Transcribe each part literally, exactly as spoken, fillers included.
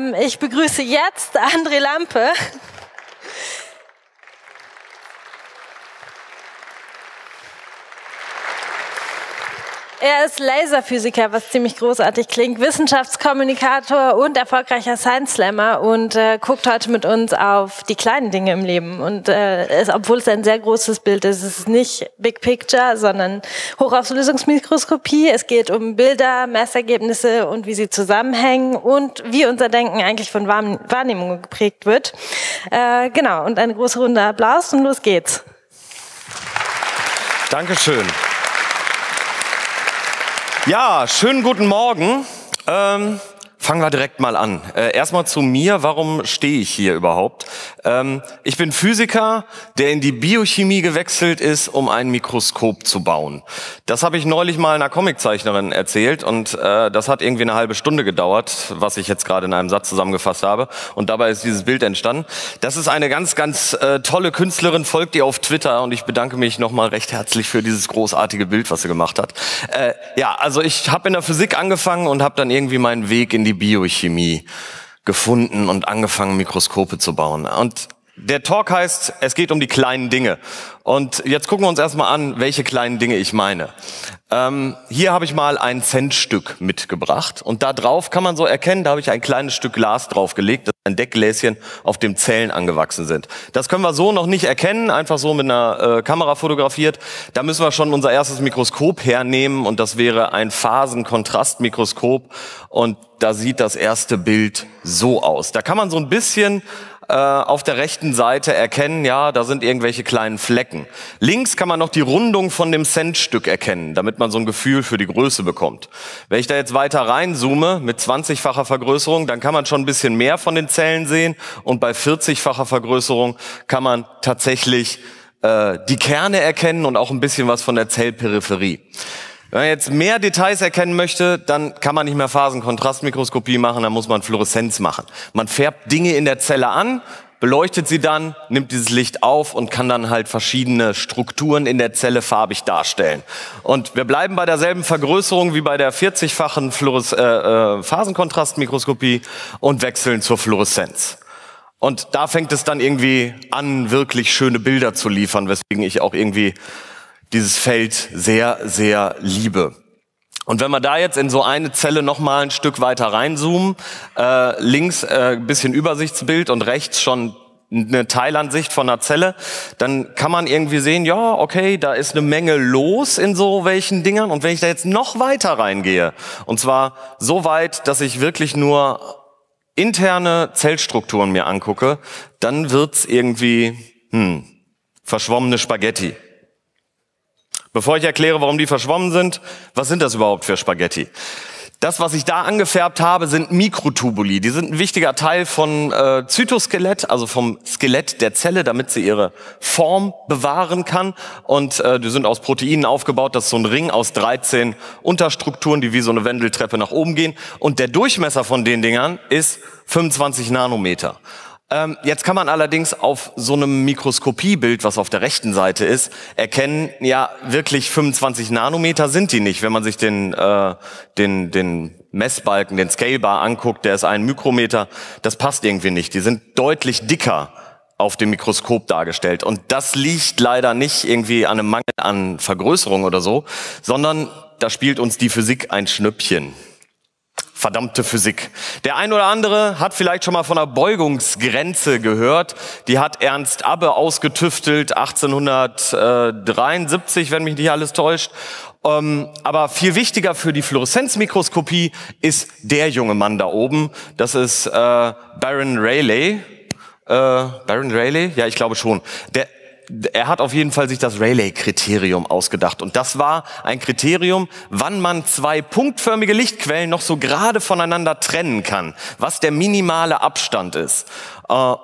Ähm, ich begrüße jetzt André Lampe. Er ist Laserphysiker, was ziemlich großartig klingt, Wissenschaftskommunikator und erfolgreicher Science-Slammer und äh, guckt heute mit uns auf die kleinen Dinge im Leben. Und äh, es, obwohl es ein sehr großes Bild ist, es ist nicht Big Picture, sondern Hochauflösungsmikroskopie. Es geht um Bilder, Messergebnisse und wie sie zusammenhängen und wie unser Denken eigentlich von Wahrnehmung geprägt wird. Äh, genau, und eine große Runde Applaus und los geht's. Dankeschön. Ja, schönen guten Morgen. Ähm, fangen wir direkt mal an. Äh, erstmal zu mir, warum stehe ich hier überhaupt? Ähm, ich bin Physiker, der in die Biochemie gewechselt ist, um ein Mikroskop zu bauen. Das habe ich neulich mal einer Comiczeichnerin erzählt und äh, das hat irgendwie eine halbe Stunde gedauert, was ich jetzt gerade in einem Satz zusammengefasst habe. Und dabei ist dieses Bild entstanden. Das ist eine ganz, ganz äh, tolle Künstlerin, folgt ihr auf Twitter und ich bedanke mich nochmal recht herzlich für dieses großartige Bild, was sie gemacht hat. Äh, ja, also ich habe in der Physik angefangen und habe dann irgendwie meinen Weg in die Biochemie gefunden und angefangen, Mikroskope zu bauen. Und der Talk heißt, es geht um die kleinen Dinge. Und jetzt gucken wir uns erstmal an, welche kleinen Dinge ich meine. Ähm, hier habe ich mal ein Centstück mitgebracht. Und da drauf kann man so erkennen, da habe ich ein kleines Stück Glas draufgelegt, das ist ein Deckgläschen, auf dem Zellen angewachsen sind. Das können wir so noch nicht erkennen, einfach so mit einer äh, Kamera fotografiert. Da müssen wir schon unser erstes Mikroskop hernehmen und das wäre ein Phasenkontrastmikroskop. Und da sieht das erste Bild so aus. Da kann man so ein bisschen auf der rechten Seite erkennen, ja, da sind irgendwelche kleinen Flecken. Links kann man noch die Rundung von dem Centstück erkennen, damit man so ein Gefühl für die Größe bekommt. Wenn ich da jetzt weiter reinzoome mit zwanzigfacher Vergrößerung, dann kann man schon ein bisschen mehr von den Zellen sehen und bei vierzigfacher Vergrößerung kann man tatsächlich äh, die Kerne erkennen und auch ein bisschen was von der Zellperipherie. Wenn man jetzt mehr Details erkennen möchte, dann kann man nicht mehr Phasenkontrastmikroskopie machen, dann muss man Fluoreszenz machen. Man färbt Dinge in der Zelle an, beleuchtet sie dann, nimmt dieses Licht auf und kann dann halt verschiedene Strukturen in der Zelle farbig darstellen. Und wir bleiben bei derselben Vergrößerung wie bei der vierzigfachen Fluores- äh, äh, Phasenkontrastmikroskopie und wechseln zur Fluoreszenz. Und da fängt es dann irgendwie an, wirklich schöne Bilder zu liefern, weswegen ich auch irgendwie dieses Feld sehr, sehr liebe. Und wenn wir da jetzt in so eine Zelle nochmal ein Stück weiter reinzoomen, äh, links äh, ein bisschen Übersichtsbild und rechts schon eine Teilansicht von einer Zelle, dann kann man irgendwie sehen, ja, okay, da ist eine Menge los in so welchen Dingern. Und wenn ich da jetzt noch weiter reingehe, und zwar so weit, dass ich wirklich nur interne Zellstrukturen mir angucke, dann wird's irgendwie hm, verschwommene Spaghetti. Bevor ich erkläre, warum die verschwommen sind, was sind das überhaupt für Spaghetti? Das, was ich da angefärbt habe, sind Mikrotubuli. Die sind ein wichtiger Teil von äh, Zytoskelett, also vom Skelett der Zelle, damit sie ihre Form bewahren kann. Und äh, die sind aus Proteinen aufgebaut. Das ist so ein Ring aus dreizehn Unterstrukturen, die wie so eine Wendeltreppe nach oben gehen. Und der Durchmesser von den Dingern ist fünfundzwanzig Nanometer. Jetzt kann man allerdings auf so einem Mikroskopiebild, was auf der rechten Seite ist, erkennen, ja, wirklich fünfundzwanzig Nanometer sind die nicht. Wenn man sich den, äh, den, den Messbalken, den Scalebar anguckt, der ist ein Mikrometer, das passt irgendwie nicht. Die sind deutlich dicker auf dem Mikroskop dargestellt. Und das liegt leider nicht irgendwie an einem Mangel an Vergrößerung oder so, sondern da spielt uns die Physik ein Schnüppchen. Verdammte Physik. Der ein oder andere hat vielleicht schon mal von der Beugungsgrenze gehört. Die hat Ernst Abbe ausgetüftelt, achtzehnhundertdreiundsiebzig, wenn mich nicht alles täuscht. Ähm, aber viel wichtiger für die Fluoreszenzmikroskopie ist der junge Mann da oben. Das ist äh, Baron Rayleigh. Äh, Baron Rayleigh? Ja, ich glaube schon. Der Er hat auf jeden Fall sich das Rayleigh-Kriterium ausgedacht. Und das war ein Kriterium, wann man zwei punktförmige Lichtquellen noch so gerade voneinander trennen kann, was der minimale Abstand ist.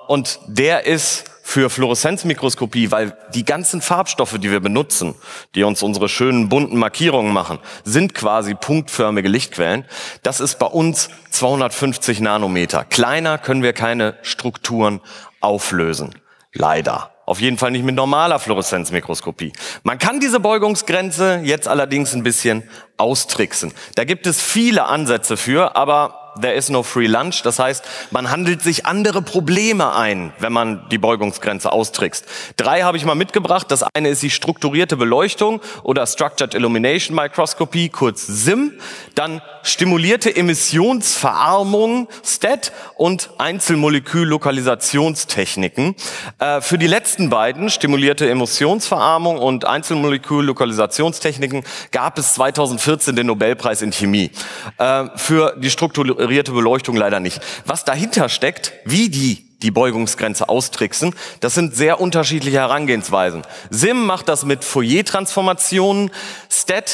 Und der ist für Fluoreszenzmikroskopie, weil die ganzen Farbstoffe, die wir benutzen, die uns unsere schönen bunten Markierungen machen, sind quasi punktförmige Lichtquellen. Das ist bei uns zweihundertfünfzig Nanometer. Kleiner können wir keine Strukturen auflösen. Leider. Auf jeden Fall nicht mit normaler Fluoreszenzmikroskopie. Man kann diese Beugungsgrenze jetzt allerdings ein bisschen austricksen. Da gibt es viele Ansätze für, aber there is no free lunch. Das heißt, man handelt sich andere Probleme ein, wenn man die Beugungsgrenze austrickst. Drei habe ich mal mitgebracht. Das eine ist die strukturierte Beleuchtung oder Structured Illumination Microscopy, kurz SIM. Dann stimulierte Emissionsverarmung, S T E D, und Einzelmoleküllokalisationstechniken. Äh, für die letzten beiden, stimulierte Emissionsverarmung und Einzelmoleküllokalisationstechniken, gab es zweitausendvierzehn den Nobelpreis in Chemie. Äh, für die strukturierte Beleuchtung leider nicht. Was dahinter steckt, wie die die Beugungsgrenze austricksen, das sind sehr unterschiedliche Herangehensweisen. SIM macht das mit Fourier-Transformationen, S T E D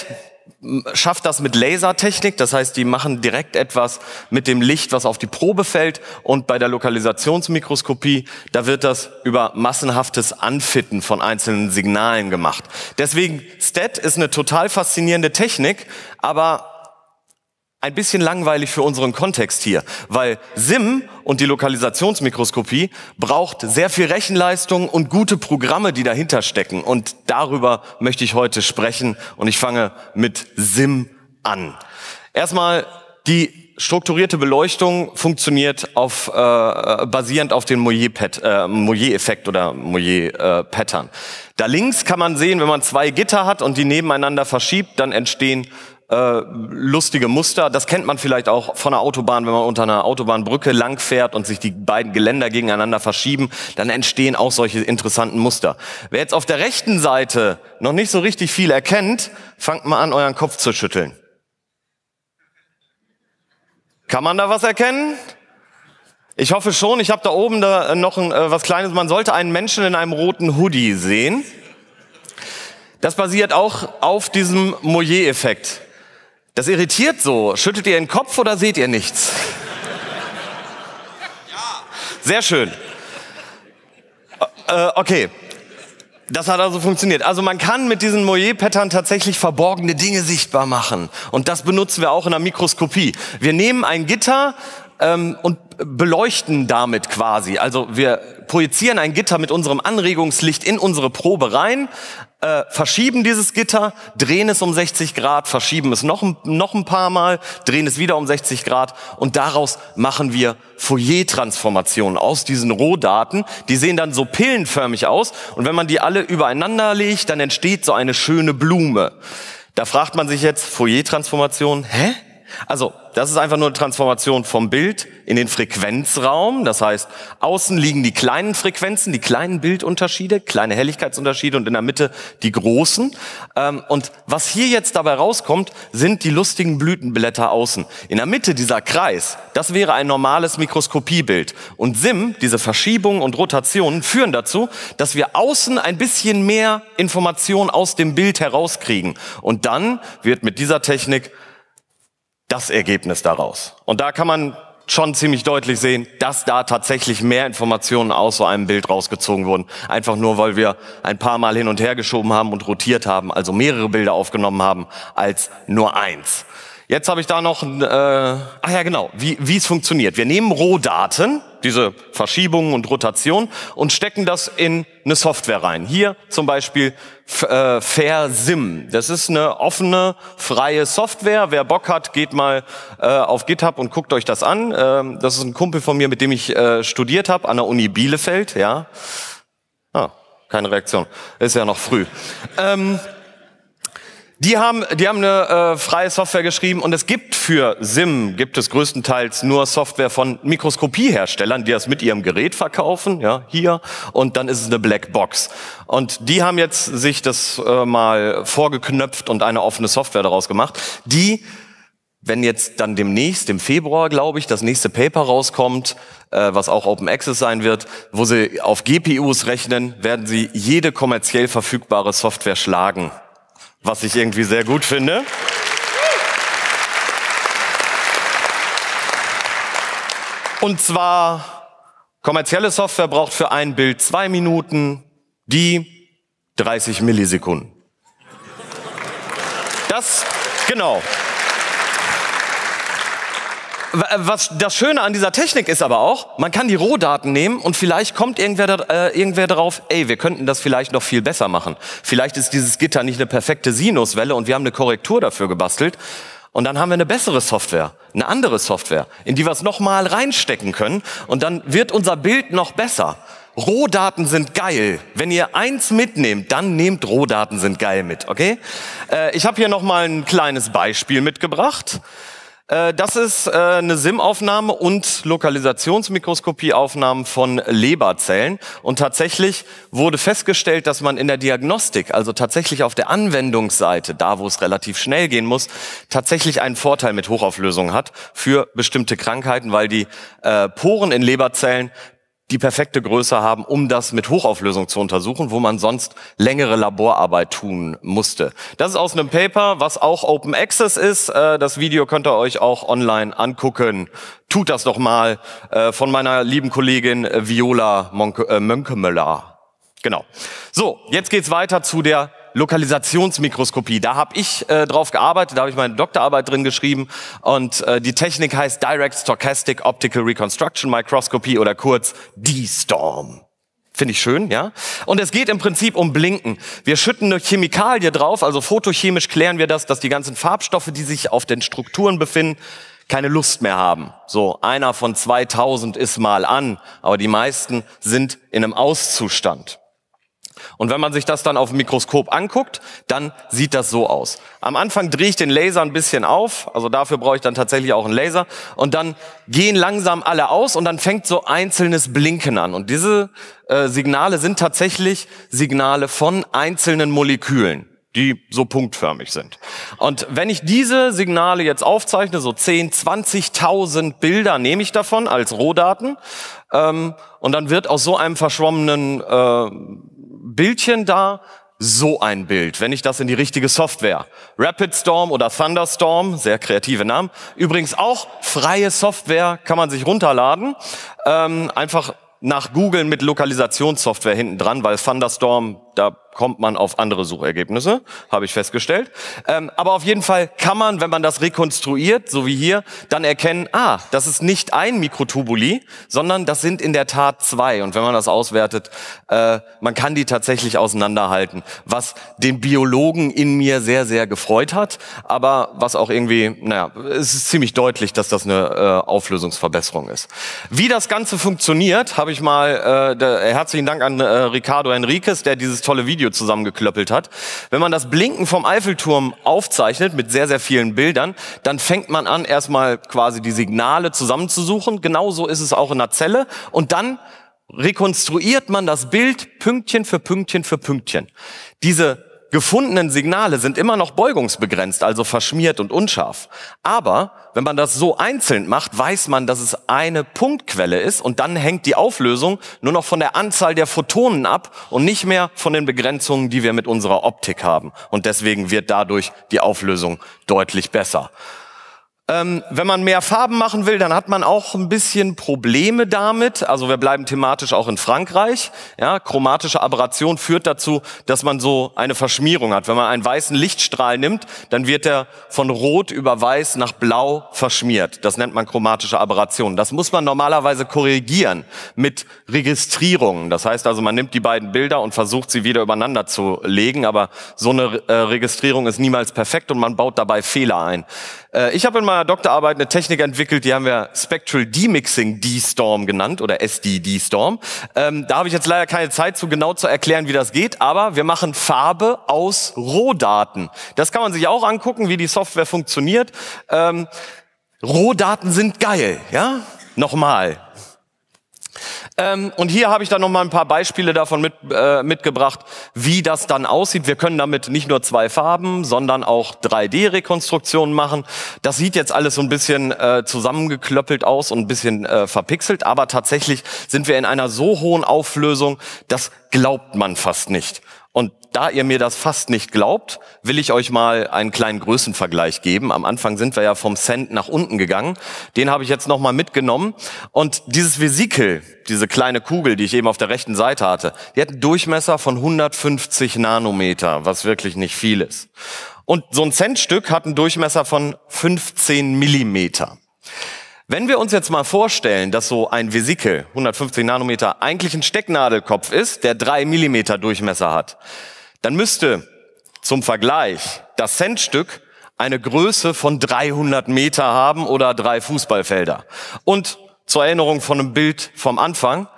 schafft das mit Lasertechnik, das heißt, die machen direkt etwas mit dem Licht, was auf die Probe fällt, und bei der Lokalisationsmikroskopie, da wird das über massenhaftes Anfitten von einzelnen Signalen gemacht. Deswegen, S T E D ist eine total faszinierende Technik, aber ein bisschen langweilig für unseren Kontext hier, weil SIM und die Lokalisationsmikroskopie braucht sehr viel Rechenleistung und gute Programme, die dahinter stecken. Und darüber möchte ich heute sprechen und ich fange mit SIM an. Erstmal, die strukturierte Beleuchtung funktioniert auf, äh, basierend auf dem Moiré-Effekt äh, oder Moiré-Pattern. Äh, da links kann man sehen, wenn man zwei Gitter hat und die nebeneinander verschiebt, dann entstehen Äh, lustige Muster. Das kennt man vielleicht auch von der Autobahn, wenn man unter einer Autobahnbrücke lang fährt und sich die beiden Geländer gegeneinander verschieben, dann entstehen auch solche interessanten Muster. Wer jetzt auf der rechten Seite noch nicht so richtig viel erkennt, fangt mal an, euren Kopf zu schütteln. Kann man da was erkennen? Ich hoffe schon. Ich habe da oben da noch ein, äh, was Kleines. Man sollte einen Menschen in einem roten Hoodie sehen. Das basiert auch auf diesem Moiré-Effekt. Das irritiert so. Schüttelt ihr den Kopf oder seht ihr nichts? Ja. Sehr schön. Äh, okay. Das hat also funktioniert. Also man kann mit diesen Moiré-Pattern tatsächlich verborgene Dinge sichtbar machen. Und das benutzen wir auch in der Mikroskopie. Wir nehmen ein Gitter ähm, und beleuchten damit quasi. Also wir projizieren ein Gitter mit unserem Anregungslicht in unsere Probe rein, äh, verschieben dieses Gitter, drehen es um sechzig Grad, verschieben es noch, noch ein paar Mal, drehen es wieder um sechzig Grad und daraus machen wir Fourier-Transformationen aus diesen Rohdaten. Die sehen dann so pillenförmig aus und wenn man die alle übereinander legt, dann entsteht so eine schöne Blume. Da fragt man sich jetzt, Fourier-Transformation, hä? Also, das ist einfach nur eine Transformation vom Bild in den Frequenzraum. Das heißt, außen liegen die kleinen Frequenzen, die kleinen Bildunterschiede, kleine Helligkeitsunterschiede und in der Mitte die großen. Und was hier jetzt dabei rauskommt, sind die lustigen Blütenblätter außen. In der Mitte dieser Kreis, das wäre ein normales Mikroskopiebild. Und SIM, diese Verschiebungen und Rotationen, führen dazu, dass wir außen ein bisschen mehr Information aus dem Bild herauskriegen. Und dann wird mit dieser Technik das Ergebnis daraus. Und da kann man schon ziemlich deutlich sehen, dass da tatsächlich mehr Informationen aus so einem Bild rausgezogen wurden. Einfach nur, weil wir ein paar Mal hin und her geschoben haben und rotiert haben, also mehrere Bilder aufgenommen haben, als nur eins. Jetzt habe ich da noch, äh, ach ja genau, wie, wie es funktioniert. Wir nehmen Rohdaten, diese Verschiebungen und Rotationen, und stecken das in eine Software rein. Hier zum Beispiel äh, FairSim. Das ist eine offene, freie Software. Wer Bock hat, geht mal äh, auf GitHub und guckt euch das an. Ähm, das ist ein Kumpel von mir, mit dem ich äh, studiert habe, an der Uni Bielefeld. Ja, ah, keine Reaktion. Ist ja noch früh. Ähm, Die haben, die haben eine äh, freie Software geschrieben und es gibt für SIM, gibt es größtenteils nur Software von Mikroskopieherstellern, die das mit ihrem Gerät verkaufen, ja, hier, und dann ist es eine Blackbox. Und die haben jetzt sich das äh, mal vorgeknöpft und eine offene Software daraus gemacht, die, wenn jetzt dann demnächst, im Februar, glaube ich, das nächste Paper rauskommt, äh, was auch Open Access sein wird, wo sie auf G P Us rechnen, werden sie jede kommerziell verfügbare Software schlagen. Was ich irgendwie sehr gut finde. Und zwar, kommerzielle Software braucht für ein Bild zwei Minuten, die dreißig Millisekunden. Das, genau. Was das Schöne an dieser Technik ist aber auch, man kann die Rohdaten nehmen und vielleicht kommt irgendwer, da, äh, irgendwer darauf, ey, wir könnten das vielleicht noch viel besser machen. Vielleicht ist dieses Gitter nicht eine perfekte Sinuswelle und wir haben eine Korrektur dafür gebastelt. Und dann haben wir eine bessere Software, eine andere Software, in die wir es nochmal reinstecken können. Und dann wird unser Bild noch besser. Rohdaten sind geil. Wenn ihr eins mitnehmt, dann nehmt Rohdaten sind geil mit, okay? Äh, ich habe hier nochmal ein kleines Beispiel mitgebracht. Äh, das ist äh, eine S I M-Aufnahme und Lokalisationsmikroskopie-Aufnahmen von Leberzellen. Und tatsächlich wurde festgestellt, dass man in der Diagnostik, also tatsächlich auf der Anwendungsseite, da wo es relativ schnell gehen muss, tatsächlich einen Vorteil mit Hochauflösung hat für bestimmte Krankheiten, weil die äh, Poren in Leberzellen die perfekte Größe haben, um das mit Hochauflösung zu untersuchen, wo man sonst längere Laborarbeit tun musste. Das ist aus einem Paper, was auch Open Access ist. Das Video könnt ihr euch auch online angucken. Tut das doch mal, von meiner lieben Kollegin Viola Mönkemöller. Genau. So, jetzt geht's weiter zu der Lokalisationsmikroskopie. Da habe ich äh, drauf gearbeitet, da habe ich meine Doktorarbeit drin geschrieben, und äh, die Technik heißt Direct Stochastic Optical Reconstruction Microscopy oder kurz D Storm. Finde ich schön, ja? Und es geht im Prinzip um Blinken. Wir schütten eine Chemikalie drauf, also photochemisch klären wir das, dass die ganzen Farbstoffe, die sich auf den Strukturen befinden, keine Lust mehr haben. So, einer von zweitausend ist mal an, aber die meisten sind in einem Auszustand. Und wenn man sich das dann auf dem Mikroskop anguckt, dann sieht das so aus. Am Anfang drehe ich den Laser ein bisschen auf, also dafür brauche ich dann tatsächlich auch einen Laser, und dann gehen langsam alle aus und dann fängt so einzelnes Blinken an. Und diese äh, Signale sind tatsächlich Signale von einzelnen Molekülen, die so punktförmig sind. Und wenn ich diese Signale jetzt aufzeichne, so zehn, zwanzigtausend Bilder nehme ich davon als Rohdaten, ähm, und dann wird aus so einem verschwommenen äh, Bildchen da so ein Bild, wenn ich das in die richtige Software. Rapid Storm oder Thunderstorm, sehr kreative Namen. Übrigens auch freie Software, kann man sich runterladen. Ähm, einfach nach googeln mit Lokalisationssoftware hinten dran, weil Thunderstorm, da kommt man auf andere Suchergebnisse, habe ich festgestellt. Ähm, aber auf jeden Fall kann man, wenn man das rekonstruiert, so wie hier, dann erkennen, ah, das ist nicht ein Mikrotubuli, sondern das sind in der Tat zwei. Und wenn man das auswertet, äh, man kann die tatsächlich auseinanderhalten, was den Biologen in mir sehr, sehr gefreut hat. Aber was auch irgendwie, naja, es ist ziemlich deutlich, dass das eine äh, Auflösungsverbesserung ist. Wie das Ganze funktioniert, habe ich mal, äh, der, herzlichen Dank an äh, Ricardo Henriquez, der dieses tolle Video zusammengeklöppelt hat. Wenn man das Blinken vom Eiffelturm aufzeichnet mit sehr, sehr vielen Bildern, dann fängt man an, erstmal quasi die Signale zusammenzusuchen. Genauso ist es auch in der Zelle. Und dann rekonstruiert man das Bild Pünktchen für Pünktchen für Pünktchen. Diese gefundenen Signale sind immer noch beugungsbegrenzt, also verschmiert und unscharf. Aber wenn man das so einzeln macht, weiß man, dass es eine Punktquelle ist, und dann hängt die Auflösung nur noch von der Anzahl der Photonen ab und nicht mehr von den Begrenzungen, die wir mit unserer Optik haben. Und deswegen wird dadurch die Auflösung deutlich besser. Ähm, wenn man mehr Farben machen will, dann hat man auch ein bisschen Probleme damit. Also wir bleiben thematisch auch in Frankreich. Ja, chromatische Aberration führt dazu, dass man so eine Verschmierung hat. Wenn man einen weißen Lichtstrahl nimmt, dann wird er von Rot über Weiß nach Blau verschmiert. Das nennt man chromatische Aberration. Das muss man normalerweise korrigieren mit Registrierungen. Das heißt also, man nimmt die beiden Bilder und versucht, sie wieder übereinander zu legen. Aber so eine äh, Registrierung ist niemals perfekt und man baut dabei Fehler ein. Äh, ich habe in meiner Doktorarbeit eine Technik entwickelt, die haben wir Spectral Demixing dSTORM genannt oder S D dSTORM. Ähm, da habe ich jetzt leider keine Zeit zu, genau zu erklären, wie das geht, aber wir machen Farbe aus Rohdaten. Das kann man sich auch angucken, wie die Software funktioniert. Ähm, Rohdaten sind geil, ja? Nochmal. Ähm, und hier habe ich dann noch mal ein paar Beispiele davon mit, äh, mitgebracht, wie das dann aussieht. Wir können damit nicht nur zwei Farben, sondern auch drei D Rekonstruktionen machen. Das sieht jetzt alles so ein bisschen äh, zusammengeklöppelt aus und ein bisschen äh, verpixelt, aber tatsächlich sind wir in einer so hohen Auflösung, das glaubt man fast nicht. Und da ihr mir das fast nicht glaubt, will ich euch mal einen kleinen Größenvergleich geben. Am Anfang sind wir ja vom Cent nach unten gegangen. Den habe ich jetzt nochmal mitgenommen. Und dieses Vesikel, diese kleine Kugel, die ich eben auf der rechten Seite hatte, die hat einen Durchmesser von hundertfünfzig Nanometer, was wirklich nicht viel ist. Und so ein Centstück hat einen Durchmesser von fünfzehn Millimeter. Wenn wir uns jetzt mal vorstellen, dass so ein Vesikel, hundertfünfzig Nanometer, eigentlich ein Stecknadelkopf ist, der drei Millimeter Durchmesser hat, dann müsste zum Vergleich das Centstück eine Größe von dreihundert Meter haben oder drei Fußballfelder. Und zur Erinnerung von einem Bild vom Anfang,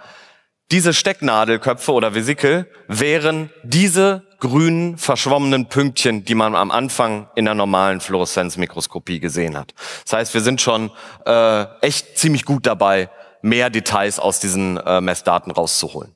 diese Stecknadelköpfe oder Vesikel wären diese grünen, verschwommenen Pünktchen, die man am Anfang in der normalen Fluoreszenzmikroskopie gesehen hat. Das heißt, wir sind schon äh, echt ziemlich gut dabei, mehr Details aus diesen äh, Messdaten rauszuholen.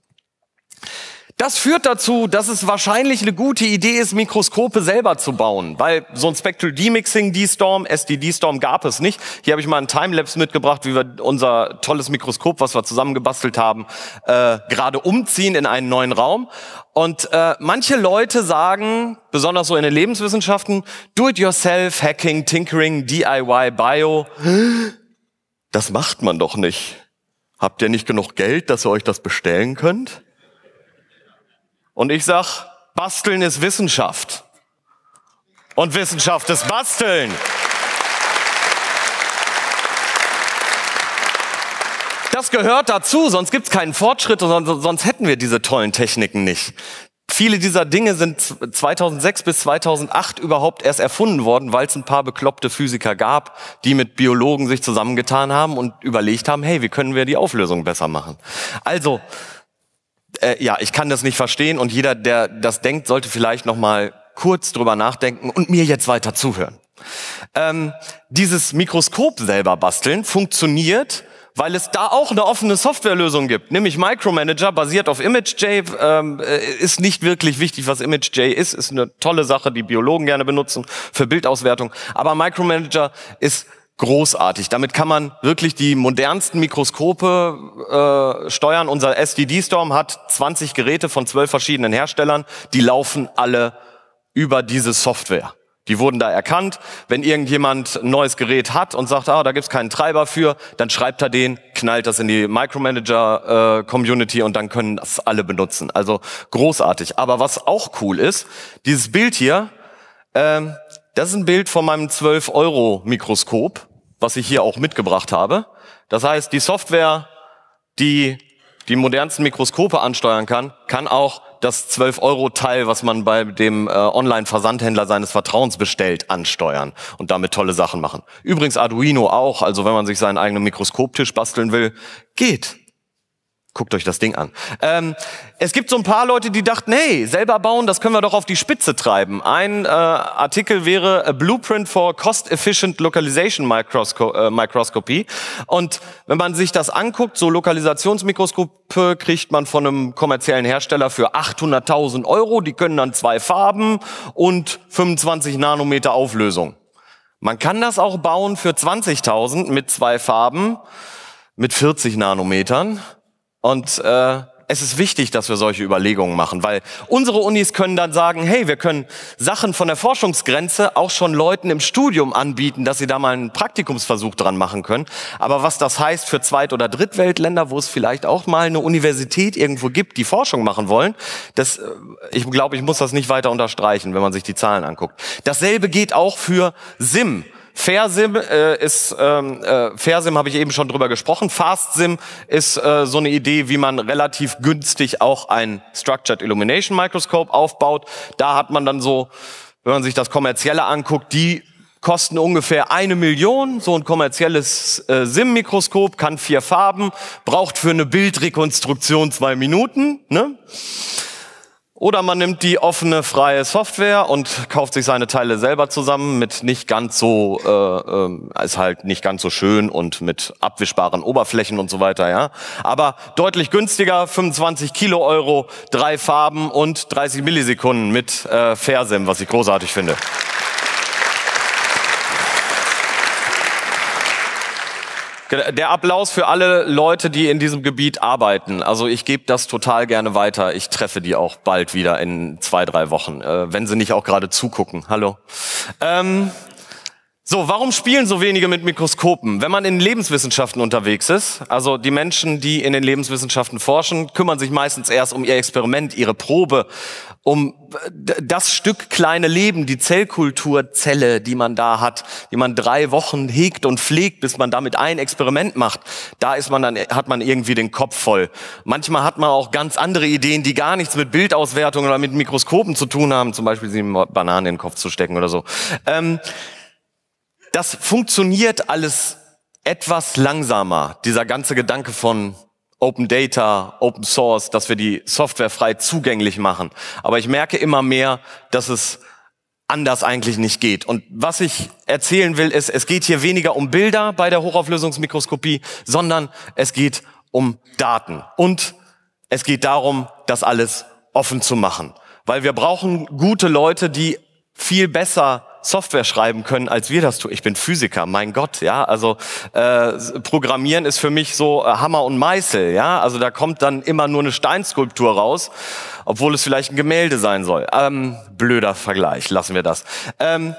Das führt dazu, dass es wahrscheinlich eine gute Idee ist, Mikroskope selber zu bauen, weil so ein Spectral Demixing dSTORM, S T E D dSTORM gab es nicht. Hier habe ich mal einen Timelapse mitgebracht, wie wir unser tolles Mikroskop, was wir zusammengebastelt haben, äh, gerade umziehen in einen neuen Raum. Und äh, manche Leute sagen, besonders so in den Lebenswissenschaften, Do-it-yourself, Hacking, Tinkering, D I Y, Bio, das macht man doch nicht. Habt ihr nicht genug Geld, dass ihr euch das bestellen könnt? Und ich sag, Basteln ist Wissenschaft. Und Wissenschaft ist Basteln. Das gehört dazu, sonst gibt's keinen Fortschritt und sonst, sonst hätten wir diese tollen Techniken nicht. Viele dieser Dinge sind zweitausendsechs bis zweitausendacht überhaupt erst erfunden worden, weil es ein paar bekloppte Physiker gab, die mit Biologen sich zusammengetan haben und überlegt haben, hey, wie können wir die Auflösung besser machen? Also, Äh, ja, ich kann das nicht verstehen und jeder, der das denkt, sollte vielleicht noch mal kurz drüber nachdenken und mir jetzt weiter zuhören. Ähm, dieses Mikroskop selber basteln funktioniert, weil es da auch eine offene Softwarelösung gibt, nämlich MicroManager, basiert auf ImageJ, ähm, ist nicht wirklich wichtig, was ImageJ ist, ist eine tolle Sache, die Biologen gerne benutzen für Bildauswertung, aber MicroManager ist großartig. Damit kann man wirklich die modernsten Mikroskope äh, steuern. Unser S T E D dSTORM hat zwanzig Geräte von zwölf verschiedenen Herstellern. Die laufen alle über diese Software. Die wurden da erkannt. Wenn irgendjemand ein neues Gerät hat und sagt, ah, da gibt's keinen Treiber für, dann schreibt er den, knallt das in die Micromanager-Community äh, und dann können das alle benutzen. Also großartig. Aber was auch cool ist, dieses Bild hier, ähm, das ist ein Bild von meinem zwölf Euro Mikroskop. Was ich hier auch mitgebracht habe. Das heißt, die Software, die die modernsten Mikroskope ansteuern kann, kann auch das zwölf Euro Teil, was man bei dem äh, Online-Versandhändler seines Vertrauens bestellt, ansteuern und damit tolle Sachen machen. Übrigens Arduino auch, also wenn man sich seinen eigenen Mikroskoptisch basteln will, geht. Guckt euch das Ding an. Ähm, es gibt so ein paar Leute, die dachten, hey, selber bauen, das können wir doch auf die Spitze treiben. Ein äh, Artikel wäre A Blueprint for Cost-Efficient Localization Microsco äh, Microscopy. Und wenn man sich das anguckt, so Lokalisationsmikroskope kriegt man von einem kommerziellen Hersteller für achthunderttausend Euro. Die können dann zwei Farben und fünfundzwanzig Nanometer Auflösung. Man kann das auch bauen für zwanzigtausend mit zwei Farben, mit vierzig Nanometern. Und äh, es ist wichtig, dass wir solche Überlegungen machen, weil unsere Unis können dann sagen, hey, wir können Sachen von der Forschungsgrenze auch schon Leuten im Studium anbieten, dass sie da mal einen Praktikumsversuch dran machen können. Aber was das heißt für Zweit- oder Drittweltländer, wo es vielleicht auch mal eine Universität irgendwo gibt, die Forschung machen wollen, das, ich glaube, ich muss das nicht weiter unterstreichen, wenn man sich die Zahlen anguckt. Dasselbe geht auch für SIM. FairSim äh, ist, ähm, äh, FairSim habe ich eben schon drüber gesprochen. Fast-SIM ist äh, so eine Idee, wie man relativ günstig auch ein Structured Illumination Microscope aufbaut. Da hat man dann so, wenn man sich das Kommerzielle anguckt, die kosten ungefähr eine Million. So ein kommerzielles äh, SIM-Mikroskop kann vier Farben, braucht für eine Bildrekonstruktion zwei Minuten, ne? Oder man nimmt die offene, freie Software und kauft sich seine Teile selber zusammen mit nicht ganz so, äh, äh, ist halt nicht ganz so schön und mit abwischbaren Oberflächen und so weiter, ja. Aber deutlich günstiger, fünfundzwanzig Kilo Euro, drei Farben und dreißig Millisekunden mit äh, FairSim, was ich großartig finde. Der Applaus für alle Leute, die in diesem Gebiet arbeiten. Also ich gebe das total gerne weiter. Ich treffe die auch bald wieder in zwei, drei Wochen, äh, wenn sie nicht auch gerade zugucken. Hallo. Ähm, so, warum spielen so wenige mit Mikroskopen? Wenn man in Lebenswissenschaften unterwegs ist, also die Menschen, die in den Lebenswissenschaften forschen, kümmern sich meistens erst um ihr Experiment, ihre Probe, um das Stück kleine Leben, die Zellkulturzelle, die man da hat, die man drei Wochen hegt und pflegt, bis man damit ein Experiment macht. Da ist man dann, hat man irgendwie den Kopf voll. Manchmal hat man auch ganz andere Ideen, die gar nichts mit Bildauswertung oder mit Mikroskopen zu tun haben, zum Beispiel sie Bananen in den Kopf zu stecken oder so. Ähm, Das funktioniert alles etwas langsamer, dieser ganze Gedanke von Open Data, Open Source, dass wir die Software frei zugänglich machen. Aber ich merke immer mehr, dass es anders eigentlich nicht geht. Und was ich erzählen will, ist, es geht hier weniger um Bilder bei der Hochauflösungsmikroskopie, sondern es geht um Daten. Und es geht darum, das alles offen zu machen. Weil wir brauchen gute Leute, die viel besser Software schreiben können, als wir das tun. Ich bin Physiker, mein Gott, ja. Also äh, Programmieren ist für mich so äh, Hammer und Meißel, ja. Also da kommt dann immer nur eine Steinskulptur raus, obwohl es vielleicht ein Gemälde sein soll. Ähm, blöder Vergleich, lassen wir das. Ähm,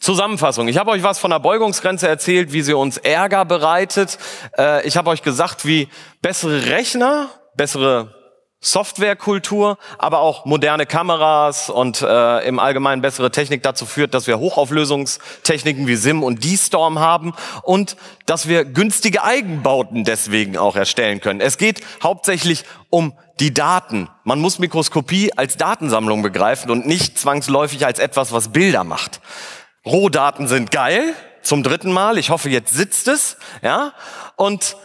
Zusammenfassung. Ich habe euch was von der Beugungsgrenze erzählt, wie sie uns Ärger bereitet. Äh, ich habe euch gesagt, wie bessere Rechner, bessere Softwarekultur, aber auch moderne Kameras und äh, im Allgemeinen bessere Technik dazu führt, dass wir Hochauflösungstechniken wie SIM und dSTORM haben und dass wir günstige Eigenbauten deswegen auch erstellen können. Es geht hauptsächlich um die Daten. Man muss Mikroskopie als Datensammlung begreifen und nicht zwangsläufig als etwas, was Bilder macht. Rohdaten sind geil, zum dritten Mal. Ich hoffe, jetzt sitzt es, ja, und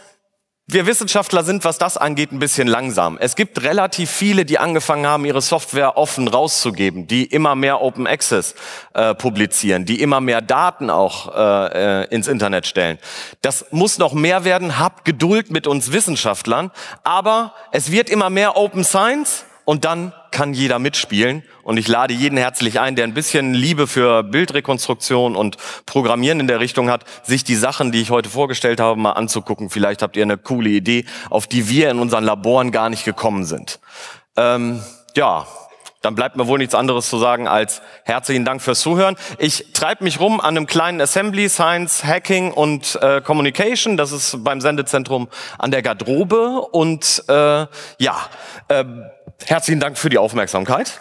wir Wissenschaftler sind, was das angeht, ein bisschen langsam. Es gibt relativ viele, die angefangen haben, ihre Software offen rauszugeben, die immer mehr Open Access äh, publizieren, die immer mehr Daten auch äh, ins Internet stellen. Das muss noch mehr werden. Habt Geduld mit uns Wissenschaftlern. Aber es wird immer mehr Open Science und dann kann jeder mitspielen. Und ich lade jeden herzlich ein, der ein bisschen Liebe für Bildrekonstruktion und Programmieren in der Richtung hat, sich die Sachen, die ich heute vorgestellt habe, mal anzugucken. Vielleicht habt ihr eine coole Idee, auf die wir in unseren Laboren gar nicht gekommen sind. Ähm, ja, dann bleibt mir wohl nichts anderes zu sagen als herzlichen Dank fürs Zuhören. Ich treibe mich rum an einem kleinen Assembly, Science, Hacking und äh, Communication. Das ist beim Sendezentrum an der Garderobe. Und äh, ja, äh, herzlichen Dank für die Aufmerksamkeit.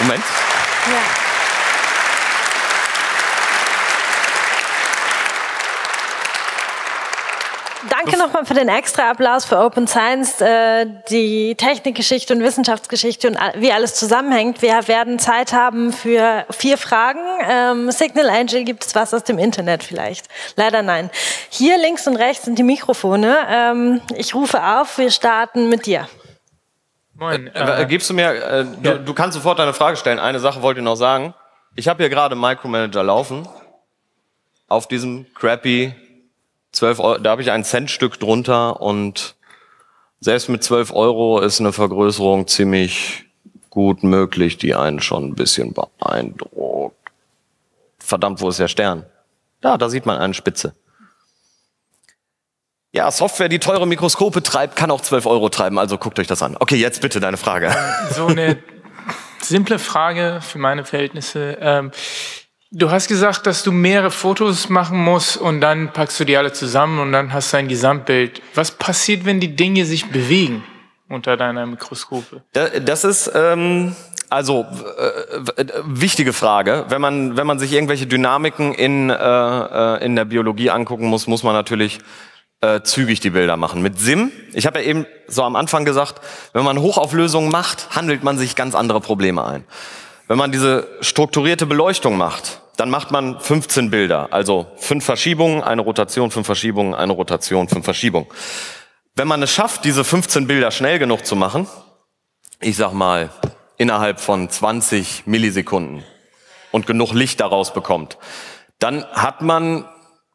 Moment. Ja. Danke nochmal für den extra Applaus für Open Science, äh, die Technikgeschichte und Wissenschaftsgeschichte und wie alles zusammenhängt. Wir werden Zeit haben für vier Fragen. Ähm, Signal Angel, gibt es was aus dem Internet vielleicht? Leider nein. Hier links und rechts sind die Mikrofone. Ähm, ich rufe auf, wir starten mit dir. Moin. Äh, äh, gibst du mir, äh, du, ja. du kannst sofort deine Frage stellen. Eine Sache wollte ich noch sagen. Ich habe hier gerade MicroManager laufen. Auf diesem crappy zwölf Euro, da habe ich ein Centstück drunter und selbst mit zwölf Euro ist eine Vergrößerung ziemlich gut möglich, die einen schon ein bisschen beeindruckt. Verdammt, wo ist der Stern? Da, da sieht man eine Spitze. Ja, Software, die teure Mikroskope treibt, kann auch zwölf Euro treiben, also guckt euch das an. Okay, jetzt bitte deine Frage. So eine simple Frage für meine Verhältnisse. Du hast gesagt, dass du mehrere Fotos machen musst und dann packst du die alle zusammen und dann hast du ein Gesamtbild. Was passiert, wenn die Dinge sich bewegen unter deiner Mikroskope? Das ist... Ähm Also, äh, wichtige Frage. Wenn man, wenn man sich irgendwelche Dynamiken in, äh, in der Biologie angucken muss, muss man natürlich äh, zügig die Bilder machen. Mit SIM, ich habe ja eben so am Anfang gesagt, wenn man Hochauflösung macht, handelt man sich ganz andere Probleme ein. Wenn man diese strukturierte Beleuchtung macht, dann macht man fünfzehn Bilder. Also fünf Verschiebungen, eine Rotation, fünf Verschiebungen, eine Rotation, fünf Verschiebungen. Wenn man es schafft, diese fünfzehn Bilder schnell genug zu machen, ich sag mal... innerhalb von zwanzig Millisekunden und genug Licht daraus bekommt, dann hat man,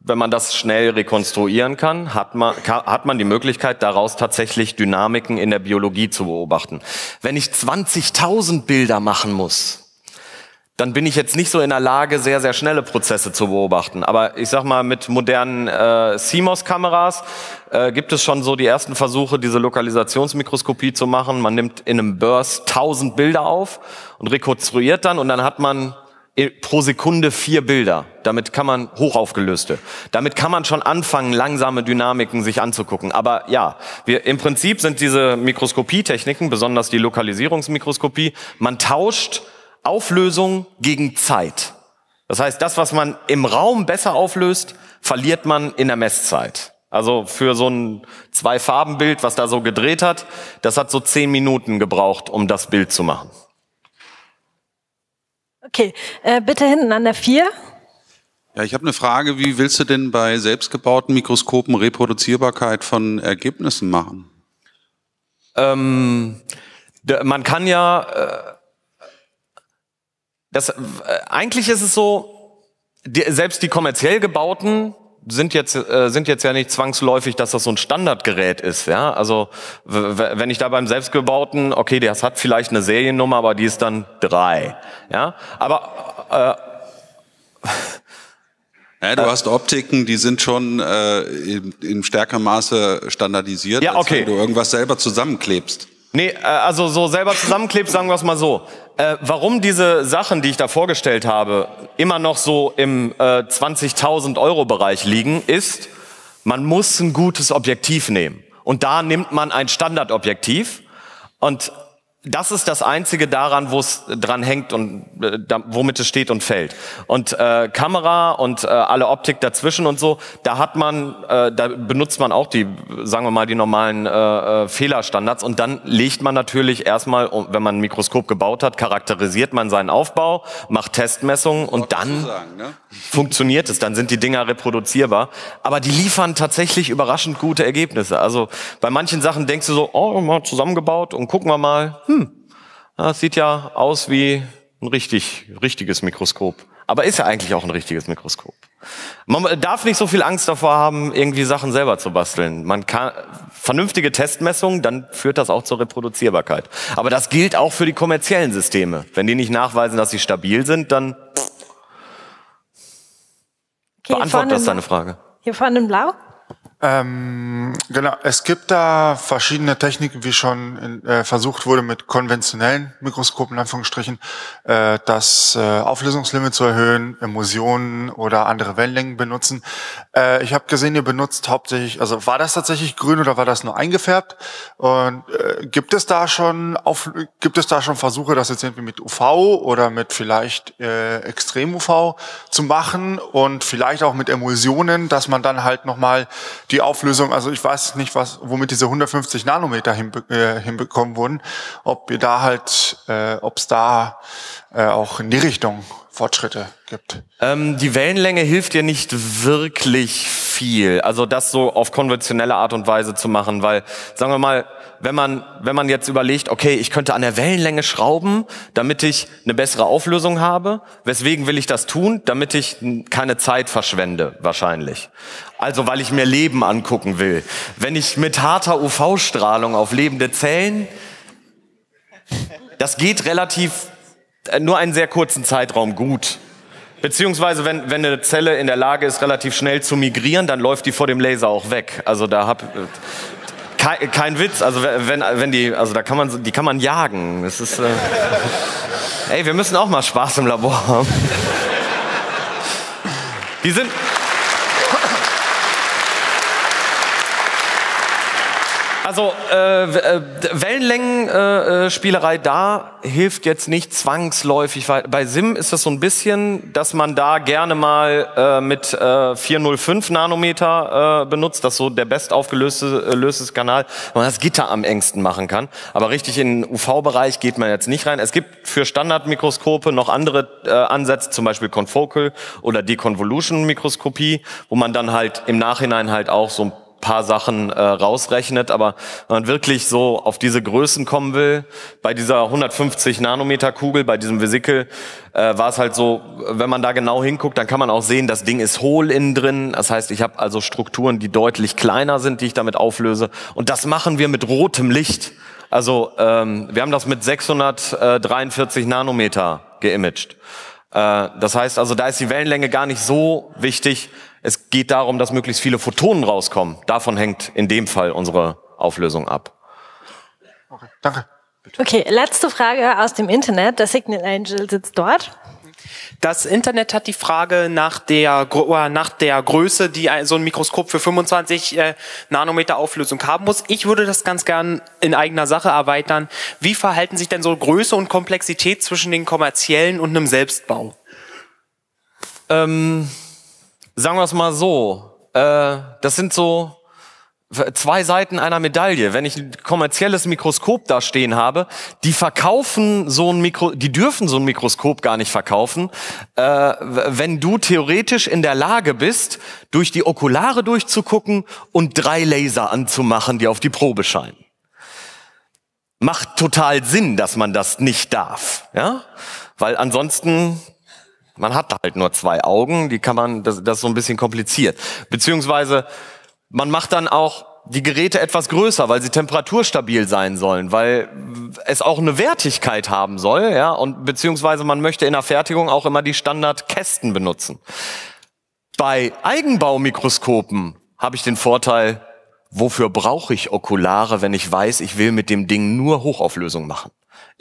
wenn man das schnell rekonstruieren kann, hat man, hat man die Möglichkeit, daraus tatsächlich Dynamiken in der Biologie zu beobachten. Wenn ich zwanzigtausend Bilder machen muss, dann bin ich jetzt nicht so in der Lage, sehr, sehr schnelle Prozesse zu beobachten. Aber ich sag mal, mit modernen äh, C M O S-Kameras äh, gibt es schon so die ersten Versuche, diese Lokalisationsmikroskopie zu machen. Man nimmt in einem Burst tausend Bilder auf und rekonstruiert dann und dann hat man pro Sekunde vier Bilder. Damit kann man hochaufgelöste. Damit kann man schon anfangen, langsame Dynamiken sich anzugucken. Aber ja, wir, im Prinzip sind diese Mikroskopietechniken, besonders die Lokalisierungsmikroskopie, man tauscht Auflösung gegen Zeit. Das heißt, das, was man im Raum besser auflöst, verliert man in der Messzeit. Also für so ein Zwei-Farben-Bild, was da so gedreht hat, das hat so zehn Minuten gebraucht, um das Bild zu machen. Okay, äh, bitte hinten an der vier. Ja, ich habe eine Frage, wie willst du denn bei selbstgebauten Mikroskopen Reproduzierbarkeit von Ergebnissen machen? Ähm, man kann ja, äh, das, äh, eigentlich ist es so, die, selbst die kommerziell gebauten sind jetzt, äh, sind jetzt ja nicht zwangsläufig, dass das so ein Standardgerät ist, ja, also wenn ich da beim selbstgebauten, okay, das hat vielleicht eine Seriennummer, aber die ist dann drei, ja, aber... Äh, Ja, du hast Optiken, die sind schon äh, in, in stärkerem Maße standardisiert, ja, okay, als wenn du irgendwas selber zusammenklebst. Nee, also so selber zusammenklebst, sagen wir es mal so. Äh, warum diese Sachen, die ich da vorgestellt habe, immer noch so im äh, zwanzigtausend-Euro-Bereich liegen, ist, man muss ein gutes Objektiv nehmen. Und da nimmt man ein Standardobjektiv. Und das ist das Einzige daran, wo es dran hängt und äh, da, womit es steht und fällt. Und äh, Kamera und äh, alle Optik dazwischen und so, da hat man, äh, da benutzt man auch die, sagen wir mal, die normalen äh, äh, Fehlerstandards. Und dann legt man natürlich erstmal, wenn man ein Mikroskop gebaut hat, charakterisiert man seinen Aufbau, macht Testmessungen und dann sagen, ne? funktioniert es. Dann sind die Dinger reproduzierbar. Aber die liefern tatsächlich überraschend gute Ergebnisse. Also bei manchen Sachen denkst du so, oh, mal zusammengebaut und gucken wir mal. Hm, das sieht ja aus wie ein richtig, richtiges Mikroskop. Aber ist ja eigentlich auch ein richtiges Mikroskop. Man darf nicht so viel Angst davor haben, irgendwie Sachen selber zu basteln. Man kann vernünftige Testmessungen, dann führt das auch zur Reproduzierbarkeit. Aber das gilt auch für die kommerziellen Systeme. Wenn die nicht nachweisen, dass sie stabil sind, dann okay, beantwortet das deine Frage. Hier vorne im Blau. Ähm, genau, es gibt da verschiedene Techniken, wie schon in, äh, versucht wurde mit konventionellen Mikroskopen, in Anführungsstrichen, äh, das äh, Auflösungslimit zu erhöhen, Emulsionen oder andere Wellenlängen benutzen. Äh, ich habe gesehen, ihr benutzt hauptsächlich, also war das tatsächlich grün oder war das nur eingefärbt? Und äh, gibt es da schon auf, gibt es da schon Versuche, das jetzt irgendwie mit U V oder mit vielleicht äh, Extrem-U V zu machen und vielleicht auch mit Emulsionen, dass man dann halt nochmal die Auflösung, also ich weiß nicht, was, womit diese hundertfünfzig Nanometer hinbe äh, hinbekommen wurden, ob ihr da halt, äh, ob es da äh, auch in die Richtung Fortschritte gibt. Ähm, die Wellenlänge hilft dir nicht wirklich viel, also das so auf konventionelle Art und Weise zu machen, weil, sagen wir mal, wenn man, wenn man jetzt überlegt, okay, ich könnte an der Wellenlänge schrauben, damit ich eine bessere Auflösung habe, weswegen will ich das tun? Damit ich keine Zeit verschwende, wahrscheinlich. Also, weil ich mir Leben angucken will. Wenn ich mit harter U V-Strahlung auf lebende Zellen, das geht relativ, nur einen sehr kurzen Zeitraum gut. Beziehungsweise, wenn, wenn eine Zelle in der Lage ist, relativ schnell zu migrieren, dann läuft die vor dem Laser auch weg. Also, da hab, Kein, kein Witz, also wenn, wenn die, also da kann man, die kann man jagen. Das ist, äh, ey, wir müssen auch mal Spaß im Labor haben. Die sind, also äh, Wellenlängenspielerei äh, da hilft jetzt nicht zwangsläufig weiter. Bei SIM ist das so ein bisschen, dass man da gerne mal äh, mit äh, vierhundertfünf Nanometer äh, benutzt, das so der best aufgelöste äh, löstes Kanal, wo man das Gitter am engsten machen kann. Aber richtig in den U V-Bereich geht man jetzt nicht rein. Es gibt für Standardmikroskope noch andere äh, Ansätze, zum Beispiel Confocal oder Deconvolution-Mikroskopie, wo man dann halt im Nachhinein halt auch so ein paar Sachen äh, rausrechnet, aber wenn man wirklich so auf diese Größen kommen will, bei dieser hundertfünfzig Nanometer Kugel, bei diesem Vesikel, äh, war es halt so, wenn man da genau hinguckt, dann kann man auch sehen, das Ding ist hohl innen drin, das heißt, ich habe also Strukturen, die deutlich kleiner sind, die ich damit auflöse und das machen wir mit rotem Licht. Also ähm, wir haben das mit sechshundertdreiundvierzig Nanometer geimaged. Äh, das heißt also, da ist die Wellenlänge gar nicht so wichtig. Es geht darum, dass möglichst viele Photonen rauskommen. Davon hängt in dem Fall unsere Auflösung ab. Okay, danke. Bitte. Okay, letzte Frage aus dem Internet. Der Signal Angel sitzt dort. Das Internet hat die Frage nach der, nach der Größe, die so ein Mikroskop für fünfundzwanzig Nanometer Auflösung haben muss. Ich würde das ganz gern in eigener Sache erweitern. Wie verhalten sich denn so Größe und Komplexität zwischen den kommerziellen und einem Selbstbau? Ähm... Sagen wir es mal so, äh, das sind so zwei Seiten einer Medaille. Wenn ich ein kommerzielles Mikroskop da stehen habe, die verkaufen so ein Mikro, die dürfen so ein Mikroskop gar nicht verkaufen, äh, wenn du theoretisch in der Lage bist, durch die Okulare durchzugucken und drei Laser anzumachen, die auf die Probe scheinen. Macht total Sinn, dass man das nicht darf, ja? Weil ansonsten man hat halt nur zwei Augen, die kann man, das, das ist so ein bisschen kompliziert. Beziehungsweise man macht dann auch die Geräte etwas größer, weil sie temperaturstabil sein sollen, weil es auch eine Wertigkeit haben soll, ja, und beziehungsweise man möchte in der Fertigung auch immer die Standardkästen benutzen. Bei Eigenbaumikroskopen habe ich den Vorteil, wofür brauche ich Okulare, wenn ich weiß, ich will mit dem Ding nur Hochauflösung machen?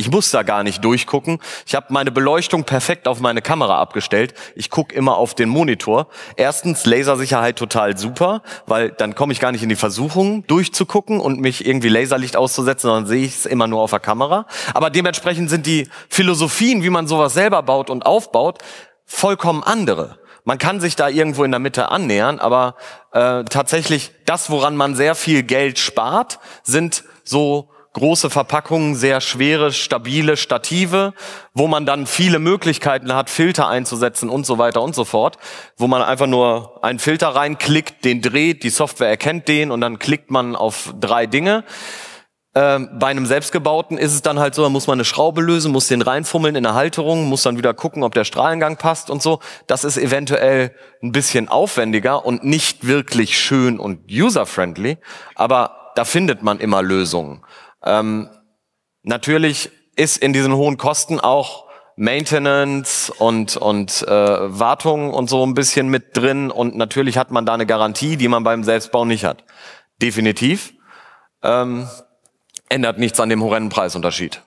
Ich muss da gar nicht durchgucken. Ich habe meine Beleuchtung perfekt auf meine Kamera abgestellt. Ich gucke immer auf den Monitor. Erstens, Lasersicherheit total super, weil dann komme ich gar nicht in die Versuchung, durchzugucken und mich irgendwie Laserlicht auszusetzen, sondern sehe ich es immer nur auf der Kamera. Aber dementsprechend sind die Philosophien, wie man sowas selber baut und aufbaut, vollkommen andere. Man kann sich da irgendwo in der Mitte annähern, aber äh, tatsächlich das, woran man sehr viel Geld spart, sind so große Verpackungen, sehr schwere, stabile Stative, wo man dann viele Möglichkeiten hat, Filter einzusetzen und so weiter und so fort, wo man einfach nur einen Filter reinklickt, den dreht, die Software erkennt den und dann klickt man auf drei Dinge. Ähm, bei einem selbstgebauten ist es dann halt so, da muss man eine Schraube lösen, muss den reinfummeln in der Halterung, muss dann wieder gucken, ob der Strahlengang passt und so. Das ist eventuell ein bisschen aufwendiger und nicht wirklich schön und user-friendly, aber da findet man immer Lösungen. Ähm, natürlich ist in diesen hohen Kosten auch Maintenance und, und äh, Wartung und so ein bisschen mit drin und natürlich hat man da eine Garantie, die man beim Selbstbau nicht hat. Definitiv. Ähm, ändert nichts an dem horrenden Preisunterschied.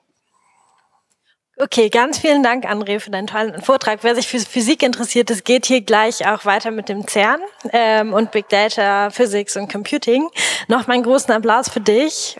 Okay, ganz vielen Dank, André, für deinen tollen Vortrag. Wer sich für Physik interessiert, es geht hier gleich auch weiter mit dem CERN ähm, und Big Data, Physics und Computing. Nochmal einen großen Applaus für dich.